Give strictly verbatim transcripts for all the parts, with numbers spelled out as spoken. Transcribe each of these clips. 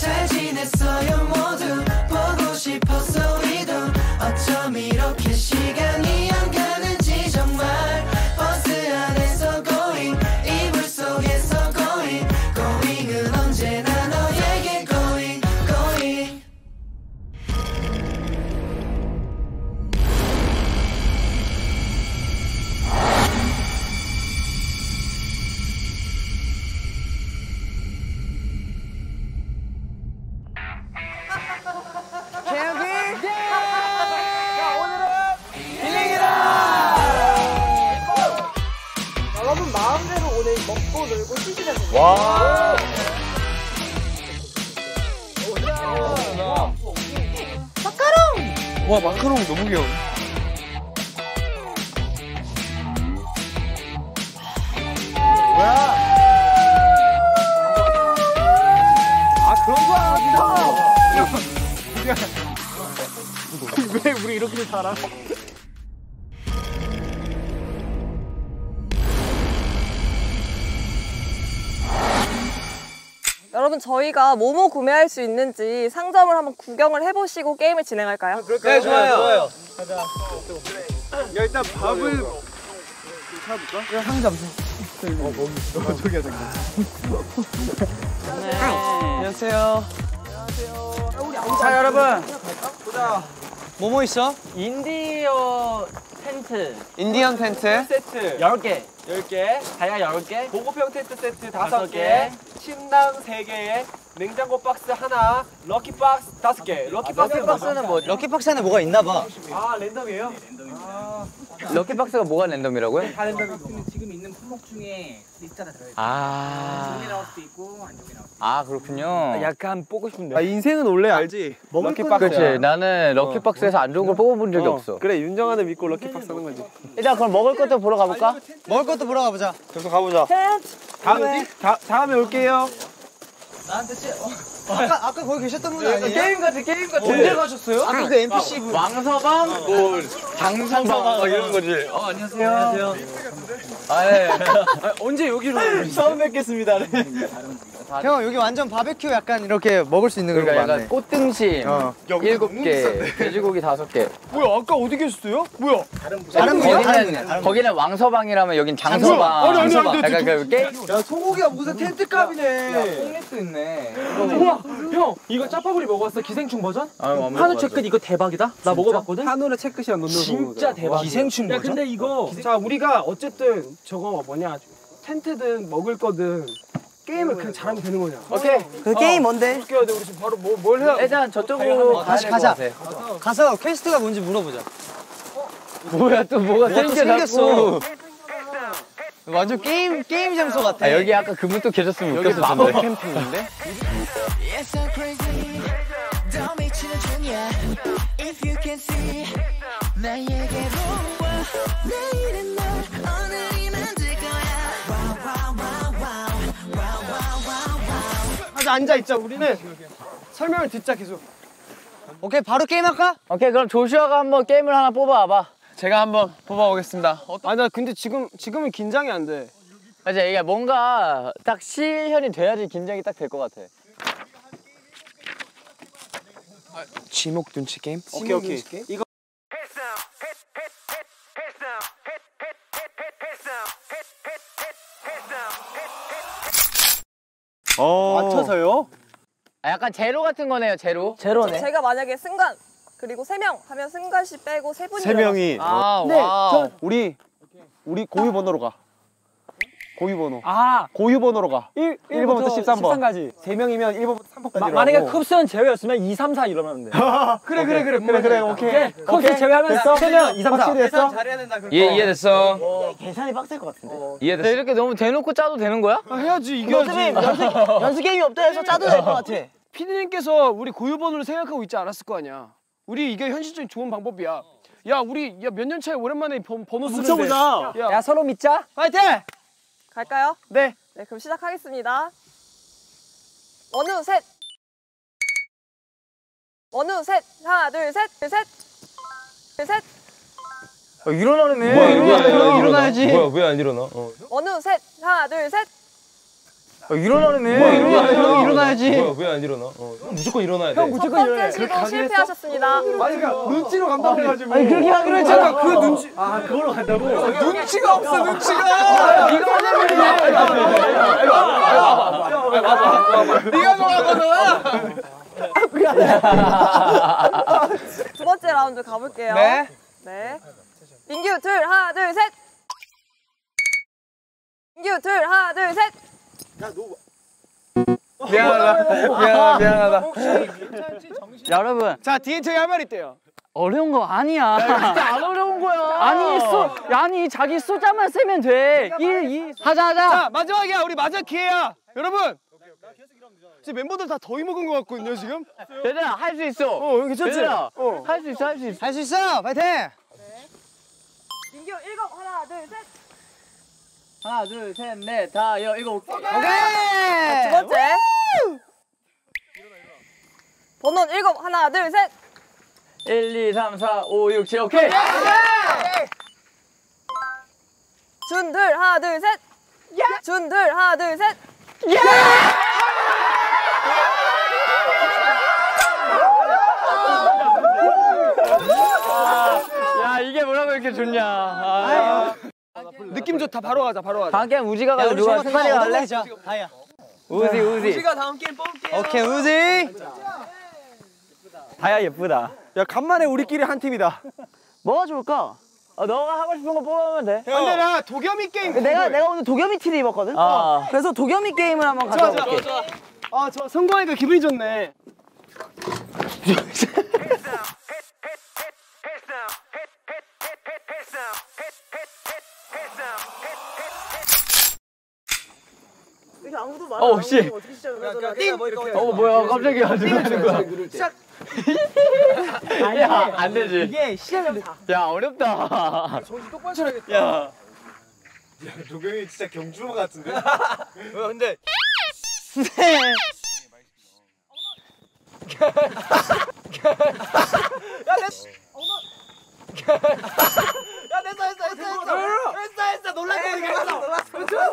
잘 지냈어요 모두. 보고 싶었어 우리도. 어쩜 이렇게 시간이 안 가는지 정말. 버스 안에서 going, 이불 속에서 going. going은 언제나 너에게 going, going. 마음대로 오늘 먹고 놀고 쉬시는 거예요. 와. 오야. 마카롱. 와, 마카롱 너무 귀여워. 뭐야? 아, 그런 거야. 진짜. 왜 우리 이렇게 살아? 여러분, 저희가 뭐뭐 구매할 수 있는지 상점을 한번 구경을 해보시고 게임을 진행할까요? 네, 좋아요. 좋아요. 가자. 야, 일단 밥을 찾아볼까? 야, 상점. 어, 거기 있어. 저기야, 저기. 안녕하세요. 안녕하세요. 자, 여러분. 보자. 뭐뭐 있어? 인디어 텐트. 인디언 텐트. 세트. 열 개. 열 개. 다이아 열 개. 보급형 텐트 세트 다섯 개. 침낭 세 개에 냉장고 박스 하나, 럭키 박스 다섯 개. 럭키 박스 박스는 뭐? 럭키 박스 안에 뭐가 있나 봐. 아, 랜덤이에요? 아. 럭키 박스가 뭐가 랜덤이라고요? 다 랜덤이고. 지금 있는 품목 중에 리스트가 들어있어요. 아. 좋게 나올 수도 있고 안 좋게 나올 수도 있고. 아, 그렇군요. 약간 뽑고 싶은데. 아, 인생은 원래 알지. 럭키 박스. 그렇지. 나는 럭키 박스에서 안 좋은 걸 뽑아 본 적이 없어. 그래, 윤정아는 믿고 럭키 박스 하는 거지. 일단 그럼 먹을 것도 보러 가 볼까? 먹을 것도 보러 가 보자. 계속 가 보자. 다음, 다, 다음에 올게요. 나한테 쟤, 어. 아까, 아까 거기 계셨던 분이 아니에요? 게임 같아, 게임 같아. 언제 가셨어요? 아까 그 엔피씨 분. 왕서방? 뭐, 장서방, 어, 이런 거지. 어, 안녕하세요. 안녕하세요. 아, 예. 아, 언제 여기로? 처음 뵙겠습니다. 네. 형, 여기 완전 바베큐 약간 이렇게 먹을 수 있는 그런 거 많네. 꽃등심 어. 일곱 개, 돼지고기 다섯 개. 뭐야, 아까 어디 계셨어요? 뭐야? 다른 부서. 다른 부서? 거기는, 거기는 왕서방이라면 여긴 장서방. 아니, 아니, 아니. 약간 그 게임. 야, 소고기가 무슨 텐트값이네. 야, 콩랩도 있네. 우와, 형, 이거 짜파구리 먹어봤어? 기생충 버전? 한우 채끝 이거 대박이다? 나 먹어봤거든? 한우랑 채끝이랑 넣는 거. 진짜 대박이야. 기생충 버전? 야, 근데 이거. 자, 우리가 어쨌든 저거 뭐냐. 텐트든 먹을 거든. 게임을 그냥 잘하면 되는 거냐? 오케이. 그 게임 뭔데? 우리 지금 바로 뭐, 뭘 해야? 일단 저쪽으로 다시 가자. 가자. 가서 퀘스트가 뭔지 물어보자. 어? 뭐야, 또 뭐가 생겼어? 완전 게임 게임 장소 같아. 아, 여기 아까 그분 또 계셨으면 웃겼을 텐데. 여기 캠핑인데? 앉아있자. 우리는 설명을 듣자 계속. 오케이, 바로 게임할까? 오케이, 그럼 조슈아가 한번 게임을 하나 뽑아와봐. 제가 한번 뽑아오겠습니다. 어떤... 아니, 나 근데 지금, 지금은 긴장이 안 돼. 맞아, 이게 뭔가 딱 실현이 돼야지 긴장이 딱 될 것 같아. 아, 지목 눈치 게임? 오케이, 오케이. 게임? 이거... 맞춰서요? 아, 약간 제로 같은 거네요, 제로. 제로네. 제가 만약에 승관 그리고 세 명 하면 승관 씨 빼고 세 분이. 세 명이. 아, 네. 저... 우리 우리 고유 번호로 가. 고유 번호. 아, 고유 번호로 가. 일, 일 번부터 십삼 번. 십삼까지. 세 명이면 일 번부터 삼 번까지. 만약에 컵스는 제외였으면 이, 삼, 사 이러면 돼. 그래, 그래, 그래. 그래, 그래. 오케이. 컵스 제외하면 세 명, 이, 삼, 사. 확실했어? 잘해야 된다. 예, 이해됐어. 어, 계산이 빡셀 것 같은데. 어, 이해됐어. 이렇게 너무 대놓고 짜도 되는 거야? 아, 해야지, 이겨야지. 연습, 연습, 연습 게임이 없다 해서 짜도 될 것 같아. 피디님께서 우리 고유 번호를 생각하고 있지 않았을 거 아니야. 우리 이게 현실적인 좋은 방법이야. 야, 우리 야, 몇 년 차에 오랜만에 번호 쓰는데. 뭉쳐보자. 야, 서로 믿자. 파이팅! 갈까요? 네. 네, 그럼 시작하겠습니다. 원우 셋. 원우 셋. 하나, 둘, 셋. 둘, 셋. 둘, 셋. 어, 일어나네. 뭐야, 일어나, 일어나, 일어나, 일어나야지. 뭐야, 왜 안 일어나? 어. 원우 셋. 하나, 둘, 셋. 아, 일어나네. 뭐야, 일어나, 일어나, 일어나야지. 뭐야, 왜 안 일어나? 어, 무조건 일어나야 돼. 형 무조건 일어나야 돼. 시도 실패하셨습니다. 아니 그러니까 눈치로 간다고 해가지고. 아니 그렇게 하기로 했잖아. 그 눈치. 아 그걸로 간다고? 눈치가 없어 눈치가. 네가 하자면 돼. 와봐. 네가 정한 거잖아. 두 번째 라운드 가볼게요. 네. 네. 민규 둘 하나 둘 셋. 민규 둘 하나 둘 셋. 야, 너... 미안하다. 미안하다. 미안하다. 여러분. 자, 뒤에 저기 할 말 있대요. 어려운 거 아니야. 야, 진짜 안 어려운 거야. 아니, 소, 아니 자기 숫자만 세면 돼. 일, 이. 하자, 하자. 자, 마지막이야. 우리 마지막 기회야. 여러분. 지금 멤버들 다 더위 먹은 것 같거든요, 지금. 얘들아, 할 수 있어. 어, 괜찮지? 어. 할 수 있어, 할 수 있어. 할 수 있어. 파이팅! 네. 민규 일곱, 하나, 둘, 셋. 하나, 둘, 셋, 넷, 다, 여, 일곱. 오케이! 오케이. 자, 두 번째. 번호 일곱, 하나, 둘, 셋. 일, 이, 삼, 사, 오, 육, 칠, 오케이! 오케이. 오케이. 준, 둘, 하나, 둘, 셋. 예. 준, 둘, 하나, 둘, 셋. 예. 예. 야, 이게 뭐라고 이렇게 좋냐. 아. 느낌 좋다. 바로 가자. 바로 가자. 다음 게임 우지가 가자. 누가 스파이 갈래? 다이야. 우지 우지. 우지가 다음 게임 뽑을게요. 오케이 우지. 다이야 예쁘다. 야 간만에 우리끼리 한 팀이다. 뭐가 좋을까? 어, 너가 하고 싶은 거 뽑으면 돼. 근데 나 도겸이 게임. 내가 내가 오늘 도겸이 티를 입었거든. 어. 그래서 도겸이 게임을 한번 가져볼게. 좋아 좋아. 아 저 성공하니까 기분이 좋네. 아무도 말을 안 하고 어떻게 시작을 하더라. 어 뭐야 깜짝이야. 누가 하는 거야. 시작! 야 안 되지. 이게 시작하면 다. 야 어렵다. 정신 똑바로 차려야겠다. 야 도겸이 진짜 경주마 같은데? 뭐야 근데 야 됐어! 야 됐어 됐어 됐어 됐어 됐어 놀랄 거 보니까 했어. 놀랐어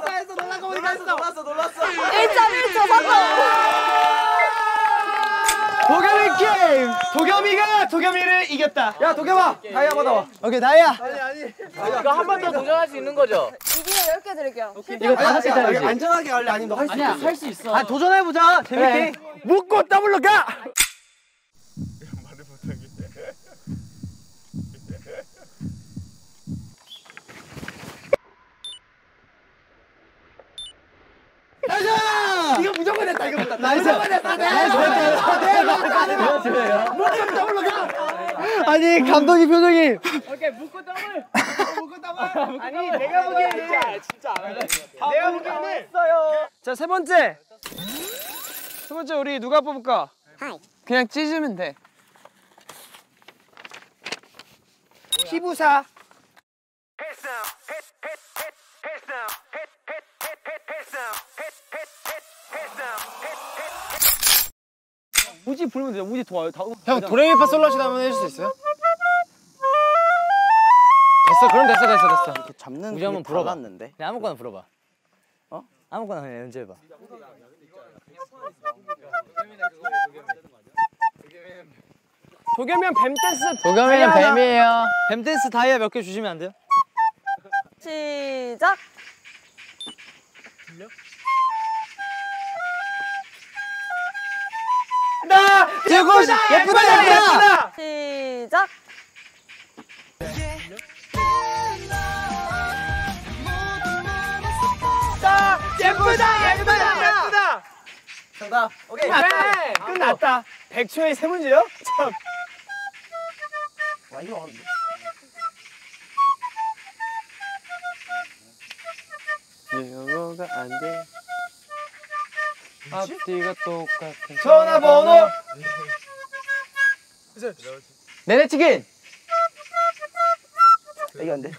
했어 놀랄 거 보니까 했어. 놀랐어 놀랐어. 일 점 일 초 성공! 도겸이 게임! 도겸이가 도겸이를 이겼다. 야 도겸아! 다이아 받아와. 오케이 다이아. 아니 아니 이거 한 번 더 도전할 수 있는 거죠? 이기면 열 개 드릴게요. 이거 다섯 개 짜리지? 안전하게 할래? 아니 너 할 수 있어. 아니야 할 수 있어. 아 도전해보자. 재밌게. 묶고 더블로 가! 이거 무조건 했다 이거 무조건 했다. 나이스. 묶고 더블로 가. 아니 감독님 표정이. 오케이 묶고 더블. 묶고 더블. 아니 내가 보기에는 진짜 안 할래. 내가 보기에는 했어요. 자 세 번째. 세 번째 우리 누가 뽑을까? 그냥 찢으면 돼. 피부사. 우지 부르면 돼요. 우지 도와요. 다음. 형 도레미파 솔라시 한번 해줄 수 있어요? 됐어. 그럼 됐어 됐어 됐어. 이렇게 잡는 우지 한번 불어봐. 봤는데. 그냥 아무거나 불어봐. 어? 아무거나 그냥 연주해봐. 도겸이 형 뱀 댄스. 도겸이 형 뱀이에요. 뱀 댄스 다이아 몇 개 주시면 안 돼요? 시작. 들려? 나 예쁘다 예쁘다, 예쁘다 예쁘다 예쁘다 시작. 나 예쁘다 예쁘다 예쁘다 정답. 오케이 끝났다. 끝났다. 백 초에 세 문제요? 참. 와 이거 어렵네. 영어가 안 돼. 앞뒤가 똑같은 전화번호. 내내치킨. 이게 안 돼.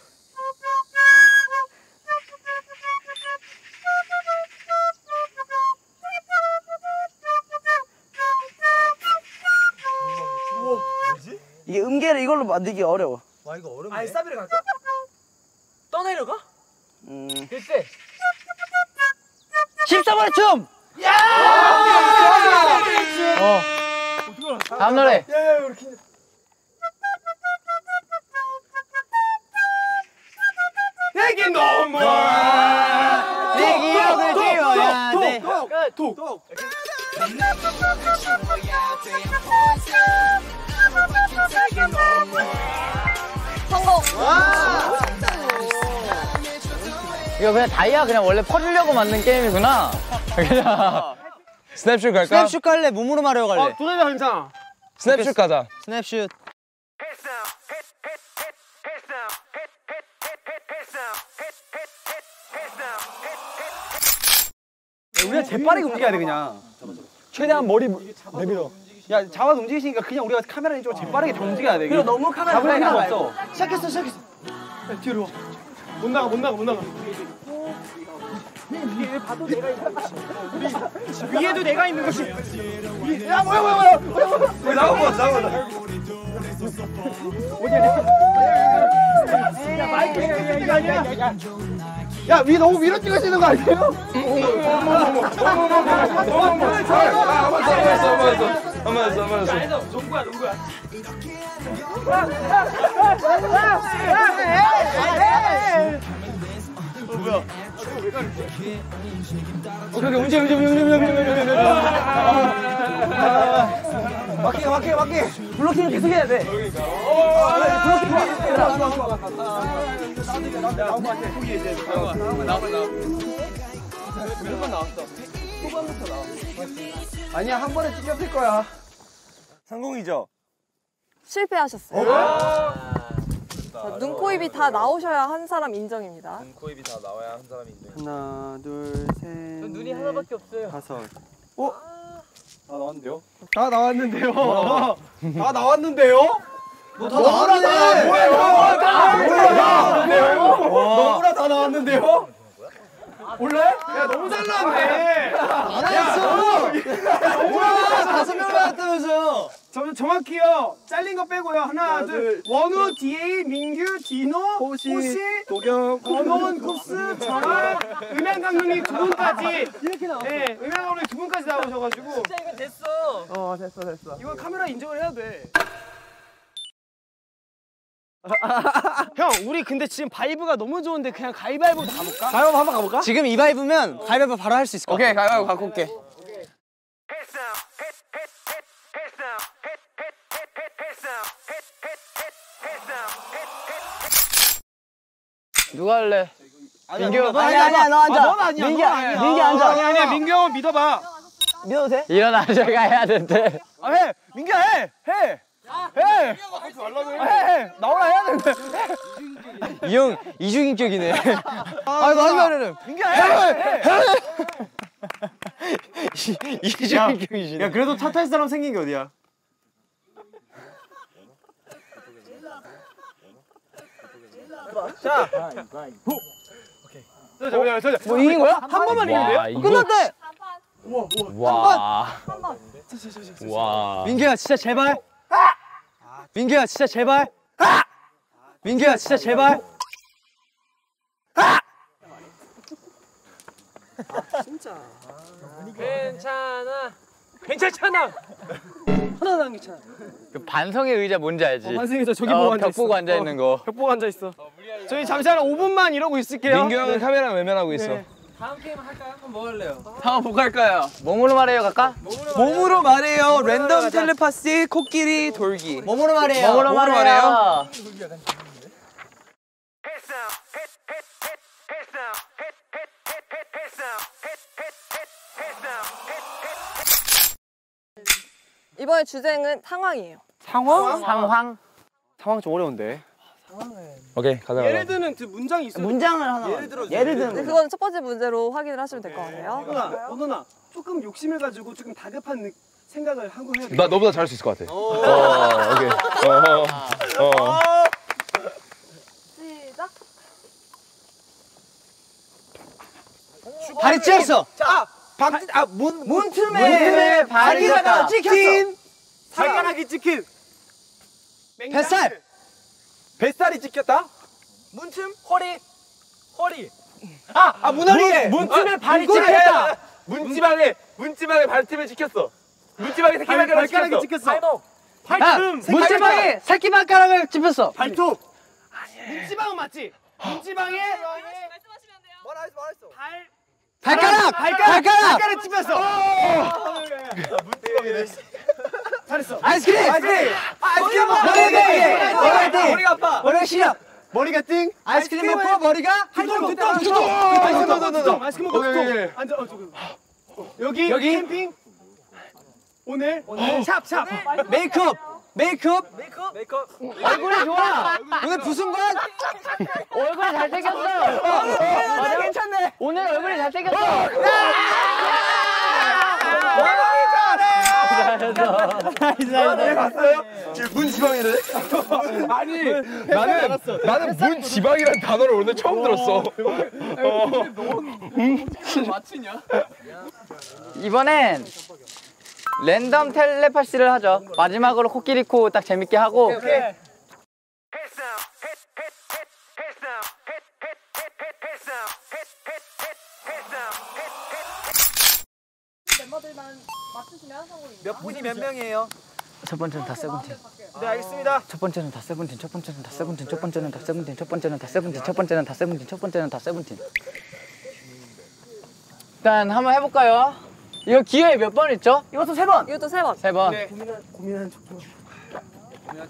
이게 음계를 이걸로 만들기 어려워. 와 이거 어렵네. 아니 사비를 갈까? 떠내려가? 음. 글쎄. 십 초! 일사벌의 춤! 야! 어. 다음 노래. 내게 너무 내 기억을 지워야 돼. 독. 성공. 이거 그냥 다이아 그냥 원래 퍼주려고 만든 게임이구나. 그냥 스냅슛 갈까? 스냅슛 갈래? 몸으로 말해요 갈래? 어, 도전이야 괜찮아. 스냅슛 가자. 스냅슛. 우리가 재빠르게 움직여야 돼 그냥. 최대한 머리 내밀어. 야 잡아서 움직이시니까 그냥 우리가 카메라 이쪽으로 재빠르게 다 움직여야 돼. 그리고 너무 카메라 잡을 필요 없어. 시작했어 시작했어. 야, 뒤로 와. 못 나가 못 나가 못 나가. 위에 봐도 내가 있는 것이. 위에도 내가 있는 것이. 야 뭐야 뭐야 뭐야. 뭐야 나와 나와 나와. 어디야? 야 마이크 야야야야. 야, 위 너무 위로 찍으시는 거 아니에요? 막히게 막히게 막히게 블로킹 계속 해야 돼. 몇번 나왔어? 후반부터 나왔어. 아니야 한 번에 찍혔을 거야. 성공이죠? 실패하셨어요. 자, 눈, 코, 입이 다 나오셔야 한 사람 인정입니다. 눈, 코, 입이 다 나와야 한 사람 인정. 하나, 둘, 셋, 저 눈이 하나밖에 없어요. 다섯. 어? 다 나왔는데요? 다 나왔는데요? 다 나왔는데요? 너 다 나왔는데! 뭐야 이거! 다 나왔는데요? 너무나 다 나왔는데요? 원래? 야 너무 잘 나왔네! 안 했어! 뭐야! 다섯 명 나왔다면서요! 정확히요! 잘린 거 빼고요! 하나, 둘, 원우, 디에이, 민규, 디노, 호시, 도겸, 권호원, 쿱스, 정한, 음향 감독님 두 분까지! 이렇게 나왔어! 네, 음향 감독님 두 분까지 나오셔가지고! 진짜 이거 됐어! 어, 됐어, 됐어. 이건 카메라 인정을 해야 돼. 형, 우리 근데 지금 바이브가 너무 좋은데 그냥 가위바위보도 가볼까? 가위바위보 한번 가볼까? 지금 이 바이브면 어. 가위바위보 바로 할 수 있을 것 같아. 오케이, 가위바위보 갖고 올게. 누가 할래? 민규. 아니 아니야, 너 앉아. 넌 아니야, 민규 앉아. 아니 아니야, 민규 형은 믿어봐. 믿어도 돼? 일어나, 제가 해야 된대. 아, 해! 민규야, 해! 해! 해! 해! 나오라 해야 되는데. 이 형 이중인격이네. 아이고 하지 말래. 민규야 해! 해! 이중인격이시네. 야 그래도 차 탈 사람 생긴 게 어디야? 자! 오케이. 잠깐만 잠깐만. 뭐 이긴 거야? 한 번만 이긴대요? 끝났대! 우와 우와. 한 번! 와. 민규야 진짜 제발! 민규야 진짜 제발! 아! 민규야 진짜 제발! 아! 진짜 괜찮아 괜찮잖아. 하나도 안 괜찮아. 그 반성의 의자 뭔지 알지? 어, 반성의 의자 저기 보고 앉아 있어. 벽 보고 앉아 있는 거. 벽 보고 앉아 있어. 저희 잠시 한 오 분만 이러고 있을게요. 민규 형은 카메라 외면하고 있어. 다음 게임 할까요? 그럼 뭐 할래요? 다음 뭐 할까요? 몸으로 말해요 갈까? 몸으로, 몸으로 말해요. 말해요. 랜덤 텔레파시, 코끼리, 돌기. 몸으로 말해요. 몸으로 말해요. 이번에 주제는 상황이에요. 상황? 상황. 상황 좀 어려운데. 오케이 가자. 예를 드는 그 문장이 있어요. 문장을 하나. 예를 들어. 예를 드는. 그건 첫 번째 문제로 확인을 하시면 될 것 같아요. 누나, 누나 조금 욕심해가지고 조금 다급한 생각을 하고 해야 돼. 나 너보다 잘할 수 있을 것 같아. 오 어, 오케이. 어, 어. 어. 시작. 발이 찢었어. 자, 박진, 아, 문, 문틈에 발이 찍힌. 발가락이 찍힌. 뱃살. 뱃살이 찍혔다? 문틈? 허리? 허리! 아! 아, 문허리에! 문틈에 발이 찍혔다! 문지방에 문지방에 발톱을 지켰어. 문지방에 새끼발가락을 발가락을 지켰어. 발톱. 발톱. 아, 문지방에 새끼발가락을 집혔어. 발톱. 아니. 문지방은 맞지. 문지방에 말씀하시면 안 돼요. 뭐라 했어? 뭐라 했어? 발 발가락! 발가락! 발가락! 발가락 집혔어. 문지방이네. 잘했어. 아이스크림! 아이스크림! 아이스크림! 머리가 띵! 머리가 아파! 머리가 시려! 머리가 띵! 아이스크림 먹고 머리가 한쪽 두통! 두통! 아이스크림 먹고 두통! 아이스크림 먹고 두통! 앉아! 어, 저기! 여기! 여기! 캠핑! 오늘! 오늘! 샵! 샵! 메이크업! 메이크업! 메이크업! 메이크업! 얼굴이 좋아! 오늘 부순 건? 얼굴이 잘생겼어! 맞아? 괜찮네! 오늘 얼굴이 잘생겼어! 나이스 봤어요? 문지방이래. 아니 나는 나는 문지방이란 단어를 오늘 처음 들었어. 넌 맞히냐? 이번엔 랜덤 텔레파시를 하죠. 마지막으로 코끼리 코 딱 재밌게 하고. 멤버들만 맞추시면 성공입니다. 몇 분이 몇 명이에요? 첫 번째는 다 세븐틴. 네, 알겠습니다. 첫 번째는 다 세븐틴. 첫 번째는 다 세븐틴. 첫 번째는 다 세븐틴. 첫 번째는 다 세븐틴. 첫 번째는 다 세븐틴. 첫 번째는 다 세븐틴. 일단 한번 해볼까요? 이거 기회 몇 번 있죠? 이것도 세 번. 이것도 세 번. 세 번. 고민하는 척도.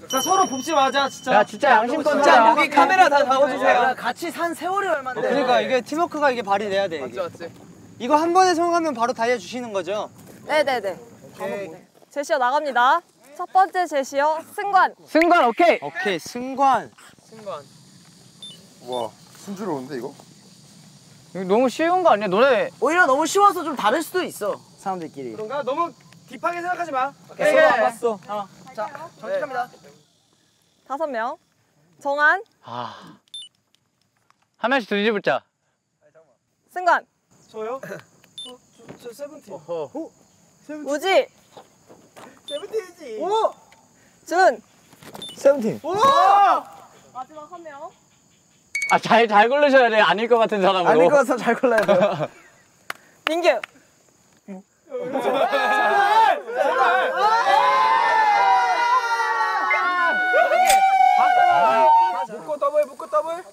자, 서로 봅지 마자, 진짜. 야, 진짜 양심껏. 진짜 여기 카메라 다 잡아주세요. 같이 산 세월이 얼마인데. 그러니까 이게 팀워크가 이게 발이 돼야 돼. 맞지, 맞지. 이거 한 번에 성공하면 바로 달려 주시는 거죠? 네네네. 오케이. 제시어 나갑니다. 첫 번째 제시어 승관. 승관 오케이. 오케이 승관. 승관. 와 순조로운데 이거? 이거 너무 쉬운 거 아니야? 너네 오히려 너무 쉬워서 좀 다를 수도 있어 사람들끼리. 그런가? 너무 딥하게 생각하지 마. 오케이. 오케이. 안 봤어. 어. 자 정직합니다. 네. 다섯 명. 정한. 아. 한 명씩 뒤집자. 승관. 저요? 저, 저, 저 세븐틴. 오, 세븐틴. 우지. 세븐틴이지. 오. 준. 세븐틴. 오. 마지막 한 명. 아, 잘, 잘 고르셔야 돼. 아닐 것 같은 사람으로. 아닐 것 같아서 잘 골라야 돼요. 민규. 제발! 제발! 묶고 더블, 묶고 더블.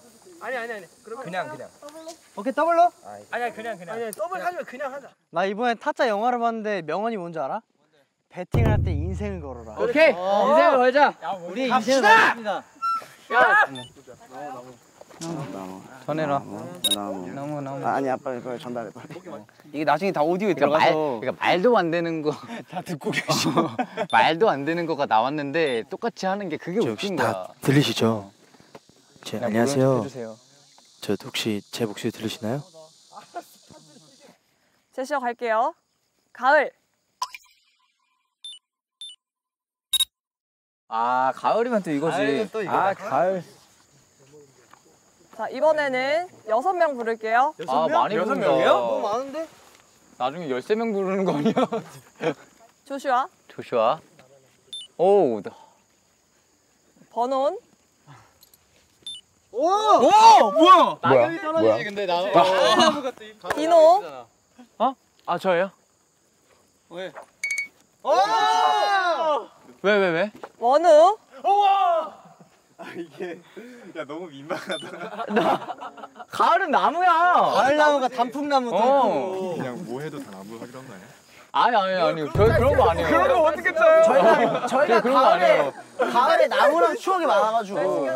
아니 아니 아니. 그러면 그냥 그냥. 더블로? 오케이 더블로? 아니 아니 그냥 그냥. 아니 더블 그냥. 하지마 그냥 하자. 나 이번에 타짜 영화를 봤는데 명언이 뭔지 알아? 뭔데? 배팅을 할 때 인생을 걸어라. 오케이 인생을 걸자. 야, 우리 인생을 걸습니다. 야. 너무 전해라. 너무 너무 너무. 아니 아빠 이거 전달해 봐. 이게 나중에 다 오디오에 들어가서 말, 그러니까 말도 안 되는 거 다 듣고 계시고 말도 안 되는 거가 나왔는데 똑같이 하는 게 그게 웃긴 거야. 다 들리시죠? 제, 안녕하세요. 저 혹시 제 목소리 들리시나요? 제시어 갈게요. 가을. 아 가을이면 또 이거지. 또 아 가을. 자 이번에는 여섯 명 부를게요. 여섯 명? 아 많이 부른다. 너무 많은데? 나중에 열세 명 부르는 거 아니야? 조슈아. 조슈아. 오. 번온. 오! 오! 뭐야? 나경이 떨어지지 근데 나. 디노. 어? 아 저예요? 왜? 오! 왜 왜 왜? 원우. 우와! 아 이게 야 너무 민망하다. 나, 가을은 나무야. 가을 나무가 단풍나무도 있고. 그냥 뭐 해도 다 나무 하기로 한 거 아니야? 아니 아니 아니 저희 그런 거 아니에요. 그런 거 어떻게 짜요? 저희가 저희가 가을에 가을에 나무랑 추억이 많아가지고.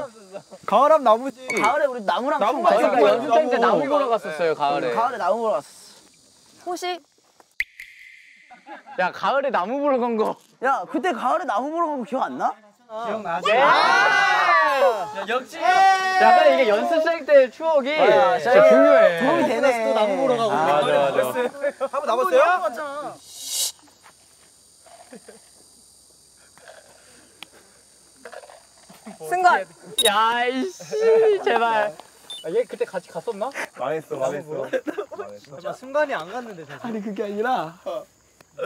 가을하면 나무지. 가을에 우리 나무랑 나무 많이 보여. 연습생 때 나무 보러 갔었어요. 네. 가을에. 가을에 나무 보러 갔었어. 호시. 야 가을에 나무 보러 간 거. 야 그때 가을에 나무 보러 간 거 기억 안 나? 기억나지. 야 역시. 약간 이게 연습생 때 추억이 아, 진짜 야, 중요해. 도움이 되네. 또 나무 보러 가고. 아, 맞아 맞아. 한번 남았어요? 맞아. 승관! 야, 이씨, 제발. 아, 얘 그때 같이 갔었나? 망했어, 망했어. 나 승관이 안 갔는데, 사실. 아니, 그게 아니라.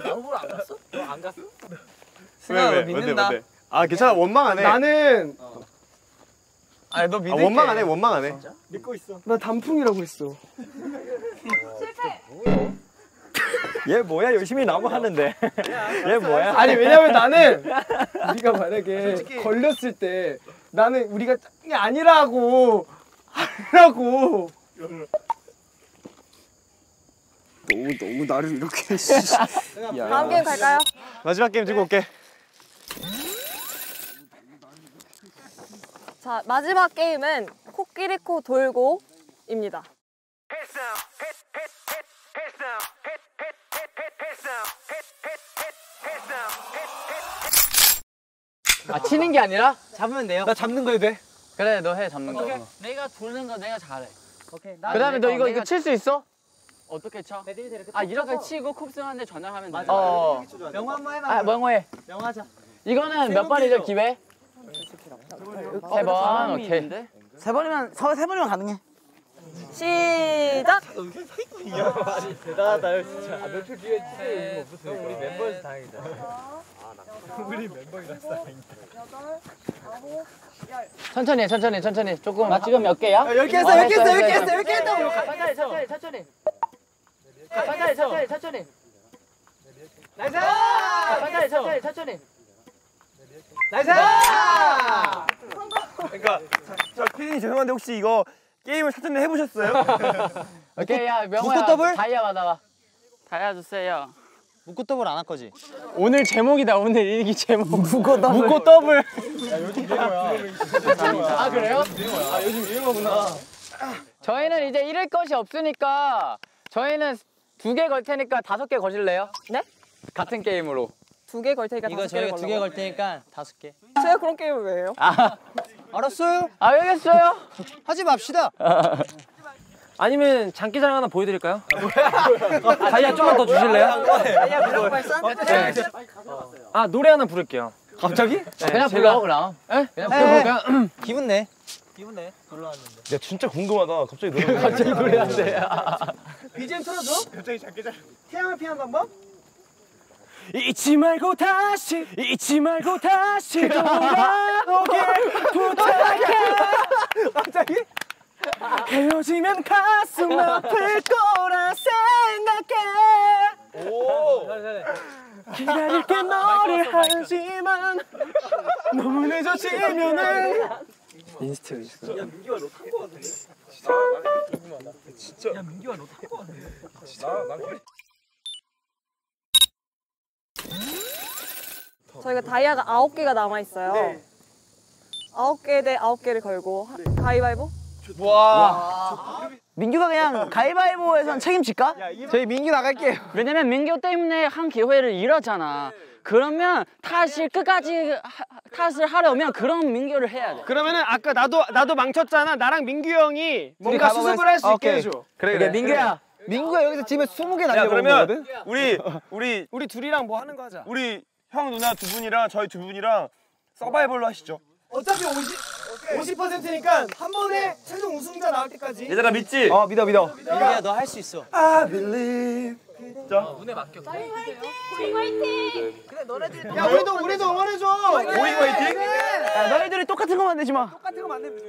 나무로 안 갔어? 너 안 갔어? 승관, 너 믿는다. 뭔데, 뭔데? 아, 괜찮아, 원망 안 해. 나는. 어. 아니, 너 믿을게. 아, 원망 안 해, 원망 안 해. 진짜? 믿고 있어. 나 단풍이라고 했어. 실패! 얘 뭐야 열심히 나무 하는데 얘 뭐야. 아니 왜냐면 나는 우리가 만약에 솔직히... 걸렸을 때 나는 우리가 짱이 아니라고 하라고. 너무 너무 나를 이렇게. 다음 게임 갈까요? 마지막 게임 들고 올게. 자 마지막 게임은 코끼리코 돌고입니다. 아 치는 게 아니라 잡으면 돼요. 나 잡는 거 해도 돼? 그래 너 해 잡는 거. 어. 내가 도는 거 내가 잘해. 오케이. 그다음에 너 이거 이거 칠 수 있어? 어떻게 쳐? 아 이렇게 치고 쿱스한테 전화하면 돼. 어. 명호 한번 해봐. 아 명호 해. 명호 하자. 이거는 몇 번이죠 기회? 세 번. 오케이. 세 번이면 세 번이면 가능해. 시작. 대단하다 진짜. 몇초 뒤에 치세요. 우리 멤버에서 다행이다. 우리 멤버이라서 다행이다. 천천히 해, 천천히 천천히 조금. 나 지금 몇 개야? 열 개 했어, 열 개 했어, 열 개 했어, 열 개 했다고. 천천히 천천히 천천히. 천천히 천천히 천천히. 나이스! 천천히 천천히 천천히. 나이스! 그러니까 저 피디님 죄송한데 혹시 이거 게임을 사전에 해보셨어요? 오케이 야 명호야 다이아 받아봐. 다이아 주세요. 묶고 더블 안 할 거지? 오늘 제목이다 오늘 일기 제목. 묶고 더블. 묶고 더블. 야 요즘 유행어야. 아 그래요? 아 요즘 유행어구나. 저희는 이제 잃을 것이 없으니까 저희는 두 개 걸 테니까 다섯 개 거실래요? 네? 같은 게임으로. 두 개 걸 테니까 이거 다섯 개. 이거 저희가 두 개 걸 테니까 다섯 개. 제가 그런 게임을 왜 해요? 아 알았어요. 아 알겠어요. 하지 맙시다. 아니면 장기자랑 하나 보여드릴까요? 다이아 좀만 더 주실래요? 아 노래 하나 부를게요. 갑자기? 그냥 불러 그럼. 그냥 불러볼까요? 기분 내. 기분 내. 놀러왔는데. 야 진짜 궁금하다. 갑자기 노래. 갑자기 노래한대. 비지엠 틀어줘. 갑자기 장기자랑. 태양을 피한 방법? 잊지 말고 다시 잊지 말고 다시 돌아오길 부탁해. 갑자기? 헤어지면 가슴 아플 거라 생각해. 오 기다릴게 너를 하지만 너무 늦어지면은 인스타 있어. 야 민규가 너 탄 거 같은데? 진짜 진짜 야 민규가 너 탄 거 같은데? 저희가 다이아가 아홉 개가 남아있어요. 아홉 개 대 아홉 개를 걸고 가위바위보? 와. 와. 민규가 그냥 가위바위보에선 책임질까? 야, 이만... 저희 민규 나갈게요. 왜냐면 민규 때문에 한 기회를 잃었잖아. 네. 그러면 탓을 끝까지 하, 탓을 하려면 그런 민규를 해야 돼. 그러면은 아까 나도 나도 망쳤잖아. 나랑 민규 형이 뭔가 수습을 할 수 있게 해줘. 그래, 그래, 그래 민규야. 그래. 민규가 여기서 집에 스무 개 날려보는 거거든. 우리 우리 우리 둘이랑 뭐 하는 거 하자. 우리 형 누나 두 분이랑 저희 두 분이랑 서바이벌로 하시죠. 어차피 오십 퍼센트니까 한 번에 최종 우승자 나올 때까지. 얘들아 믿지? 어 믿어 믿어. 민규야 너 할 수 있어. I believe. 자 눈에 맡겨. 저희 화이팅! 저희 화이팅! 근데 너네들 야 우리도 우리도 응원해줘. 모이 화이팅? 야 너희들이 똑같은 거 만들지 마. 똑같은 거 만들면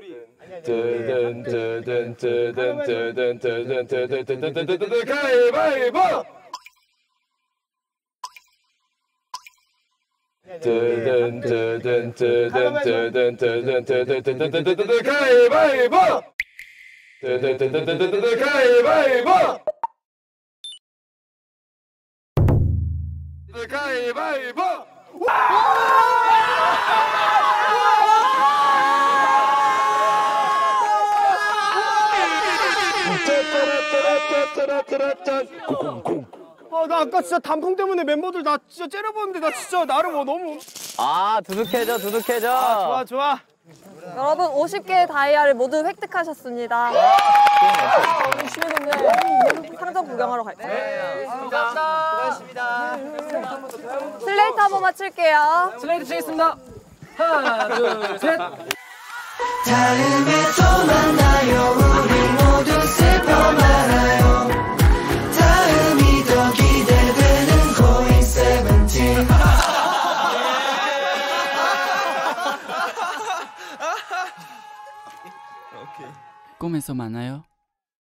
둘이. 뜨든뜨든뜨든뜨든뜨든뜨든뜨든뜨든 가위바위보. 뜨든뜨든뜨든뜨든뜨든뜨든뜨든뜨든뜨든 가위바위보. 뜨든뜨든뜨든뜨든 가위바위보. 가위바위보. 아, 나 아까 진짜 단풍 때문에 멤버들 나 진짜 째려보는데 나 진짜 나름 어, 너무 아 두둑해져 두둑해져. 아, 좋아 좋아. 여러분 오십 개의 다이아를 모두 획득하셨습니다. 열심히 상점 구경하러 갈게요. 네, 감사합니다. 고맙습니다. 슬레이트 한번 맞출게요. 슬레이트 치겠습니다. 하나 둘 셋. 다음에 또 만나요. 우리 모두 슬퍼 말아요. 다음이 더 기대되는 고잉 세븐틴. 꿈에서 만나요.